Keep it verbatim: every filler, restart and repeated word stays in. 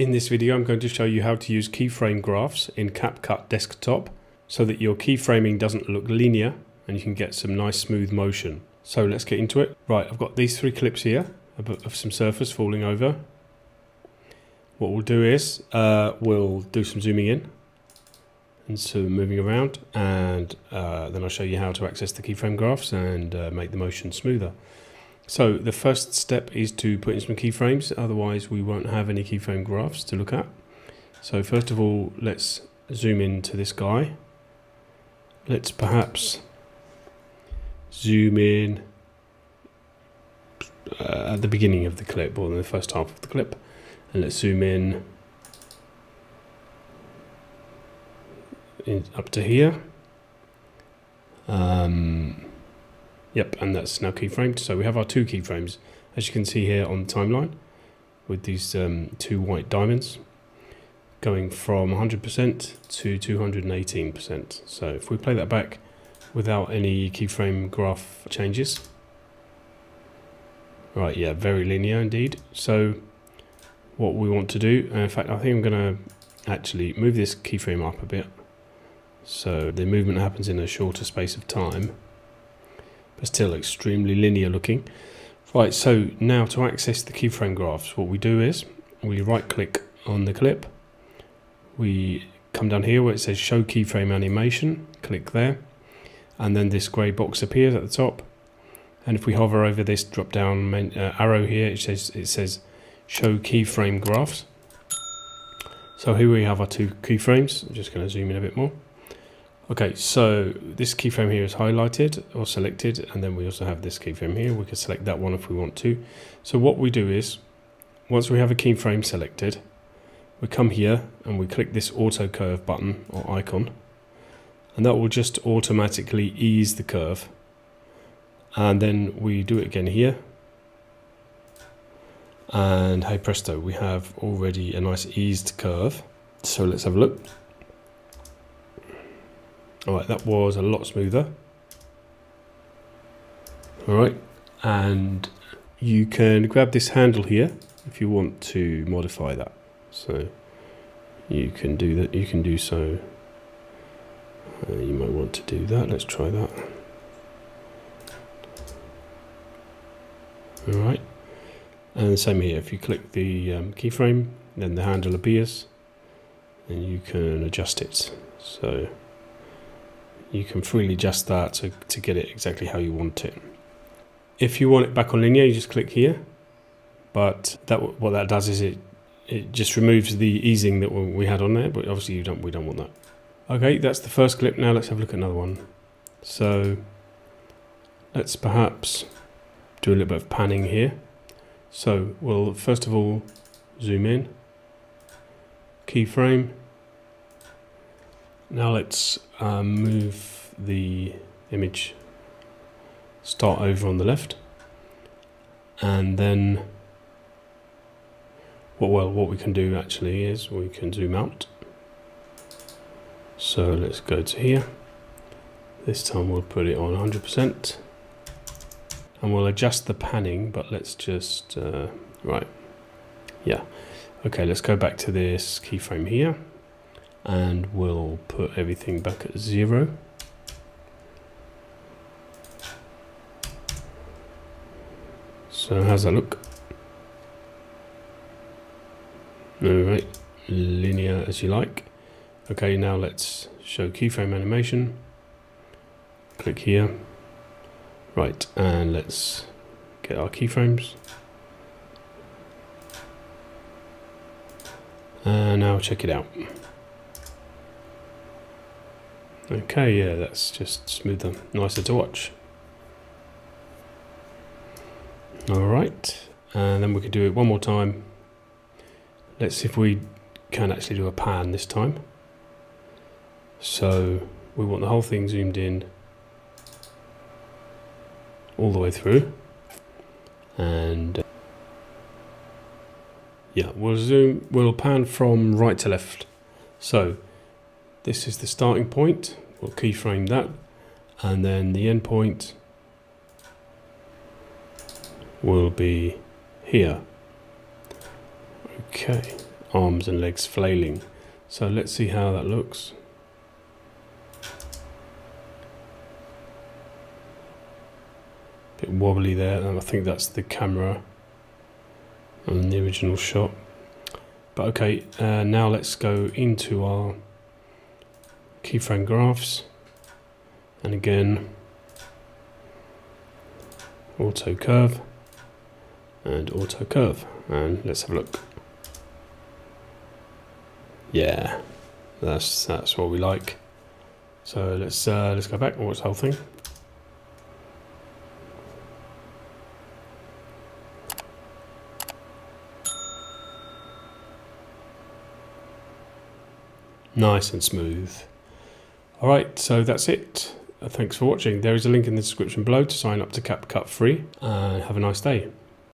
In this video, I'm going to show you how to use keyframe graphs in CapCut Desktop so that your keyframing doesn't look linear and you can get some nice smooth motion. So let's get into it. Right, I've got these three clips here of some surface falling over. What we'll do is uh, we'll do some zooming in and some moving around, and uh, then I'll show you how to access the keyframe graphs and uh, make the motion smoother. So the first step is to put in some keyframes, otherwise we won't have any keyframe graphs to look at. So first of all, let's zoom into this guy. Let's perhaps zoom in uh, at the beginning of the clip, or the first half of the clip, and let's zoom in, in up to here. Um, Yep, and that's now keyframed. So we have our two keyframes, as you can see here on the timeline, with these um, two white diamonds going from one hundred percent to two hundred eighteen percent. So if we play that back without any keyframe graph changes, right, yeah, very linear indeed. So what we want to do, and in fact, I think I'm going to actually move this keyframe up a bit, so the movement happens in a shorter space of time. Still extremely linear looking. Right, so now to access the keyframe graphs, what we do is we right click on the clip, we come down here where it says show keyframe animation, click there, and then this grey box appears at the top, and if we hover over this drop down uh, arrow here, it says it says show keyframe graphs. So here we have our two keyframes. I'm just going to zoom in a bit more. Okay, so this keyframe here is highlighted or selected, and then we also have this keyframe here. We can select that one if we want to. So what we do is, once we have a keyframe selected, we come here and we click this auto curve button or icon, and that will just automatically ease the curve. And then we do it again here, and hey presto, we have already a nice eased curve. So let's have a look. Alright, that was a lot smoother. Alright, and you can grab this handle here if you want to modify that. So you can do that, you can do so. Uh, you might want to do that. Let's try that. Alright, and the same here. If you click the um, keyframe, then the handle appears and you can adjust it. So you can freely adjust that to, to get it exactly how you want it. If you want it back on linear, you just click here. But that what that does is it it just removes the easing that we had on there. But obviously you don't we don't want that. Okay, that's the first clip. Now let's have a look at another one. So let's perhaps do a little bit of panning here. So we'll first of all zoom in, keyframe. Now let's um, move the image, start over on the left, and then well, well what we can do actually is we can zoom out. So let's go to here, this time we'll put it on one hundred percent and we'll adjust the panning, but let's just uh, right yeah okay let's go back to this keyframe here and we'll put everything back at zero. So how's that look? Alright, linear as you like. Okay, now let's show keyframe animation. Click here. Right, and let's get our keyframes. And now check it out. Okay, yeah, that's just smoother, nicer to watch. Alright, and then we could do it one more time. Let's see if we can actually do a pan this time. So we want the whole thing zoomed in all the way through. And uh, yeah, we'll zoom, we'll pan from right to left. So this is the starting point, we'll keyframe that, and then the end point will be here. Okay, arms and legs flailing. So let's see how that looks. Bit wobbly there, and I think that's the camera on the original shot. But okay, uh, now let's go into our keyframe graphs, and again auto curve and auto curve, and let's have a look. Yeah, that's that's what we like. So let's uh, let's go back and watch the whole thing. Nice and smooth. Alright, so that's it. Thanks for watching. There is a link in the description below to sign up to CapCut free. Uh, have a nice day.